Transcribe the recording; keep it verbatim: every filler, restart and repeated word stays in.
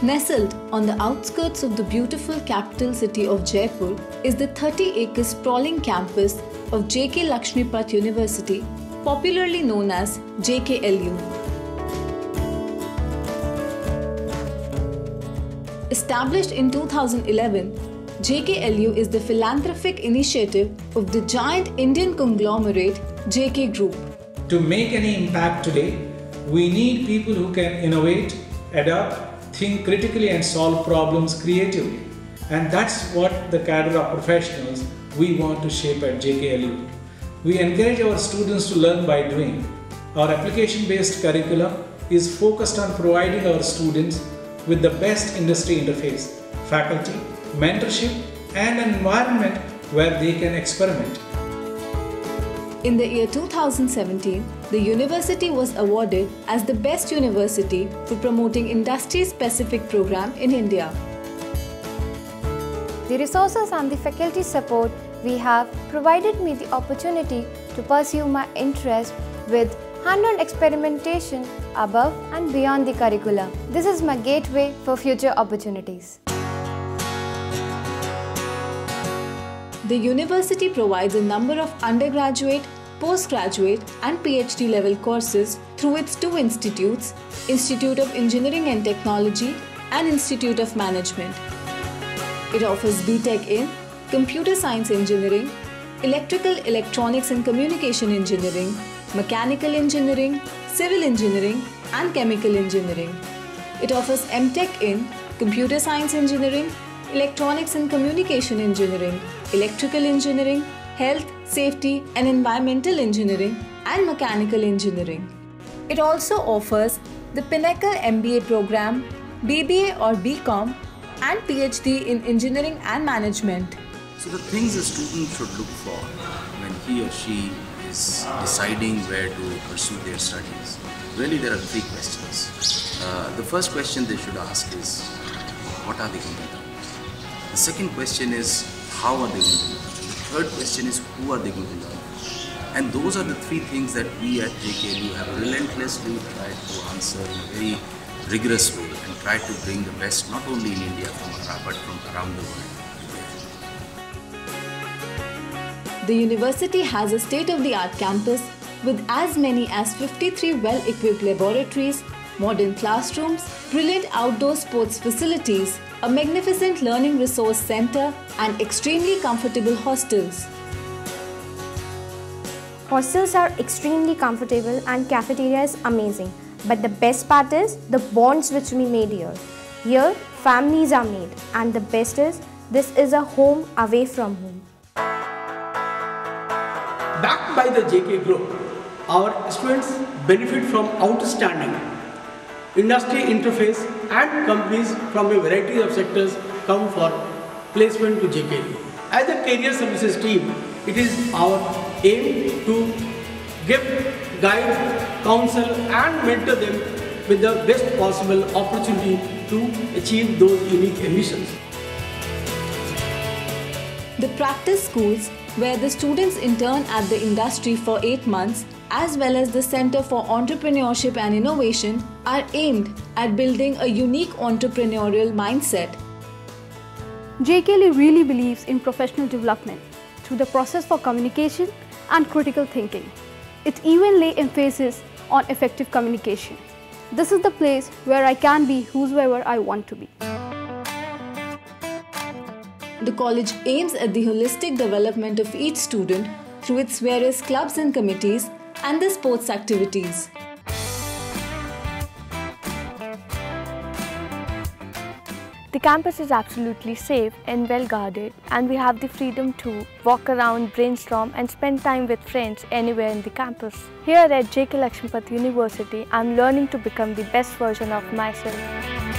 Nestled on the outskirts of the beautiful capital city of Jaipur is the thirty acre sprawling campus of J K. Lakshmipat University, popularly known as J K L U. Established in two thousand eleven, J K L U is the philanthropic initiative of the giant Indian conglomerate J K Group. To make any impact today, we need people who can innovate, adapt, think critically and solve problems creatively. And that's what the cadre of professionals we want to shape at J K L U. We encourage our students to learn by doing. Our application-based curriculum is focused on providing our students with the best industry interface, faculty, mentorship, and an environment where they can experiment. In the year two thousand seventeen, the university was awarded as the best university for promoting industry-specific program in India. The resources and the faculty support we have provided me the opportunity to pursue my interest with hands-on experimentation above and beyond the curriculum. This is my gateway for future opportunities. The university provides a number of undergraduate, postgraduate and PhD level courses through its two institutes, Institute of Engineering and Technology and Institute of Management. It offers B Tech in Computer Science Engineering, Electrical, Electronics and Communication Engineering, Mechanical Engineering, Civil Engineering and Chemical Engineering. It offers M Tech in Computer Science Engineering, Electronics and Communication Engineering, Electrical Engineering, Health, Safety and Environmental Engineering and Mechanical Engineering. It also offers the Pinnacle M B A program, B B A or BCom and PhD in Engineering and Management. So the things a student should look for when he or she is deciding where to pursue their studies. Really there are three questions. Uh, the first question they should ask is, what are they going to do? The second question is, how are they going to learn? The third question is, who are they going to learn? And those are the three things that we at J K L U have relentlessly tried to answer in a very rigorous way and tried to bring the best not only in India from but from around the world. The university has a state-of-the-art campus with as many as fifty-three well-equipped laboratories, modern classrooms, brilliant outdoor sports facilities, a magnificent learning resource center and extremely comfortable hostels. Hostels are extremely comfortable and cafeteria is amazing. But the best part is the bonds which we made here. Here, families are made and the best is, this is a home away from home. Backed by the J K Group, our students benefit from outstanding industry interface and companies from a variety of sectors come for placement to J K L U. As a career services team, it is our aim to give, guide, counsel and mentor them with the best possible opportunity to achieve those unique ambitions. The practice schools, where the students intern at the industry for eight months, as well as the Center for Entrepreneurship and Innovation, are aimed at building a unique entrepreneurial mindset. J K L U really believes in professional development through the process for communication and critical thinking. It even lays emphasis on effective communication. This is the place where I can be whosoever I want to be. The college aims at the holistic development of each student through its various clubs and committees and the sports activities. The campus is absolutely safe and well guarded, and we have the freedom to walk around, brainstorm and spend time with friends anywhere in the campus. Here at J K Lakshmipat University, I'm learning to become the best version of myself.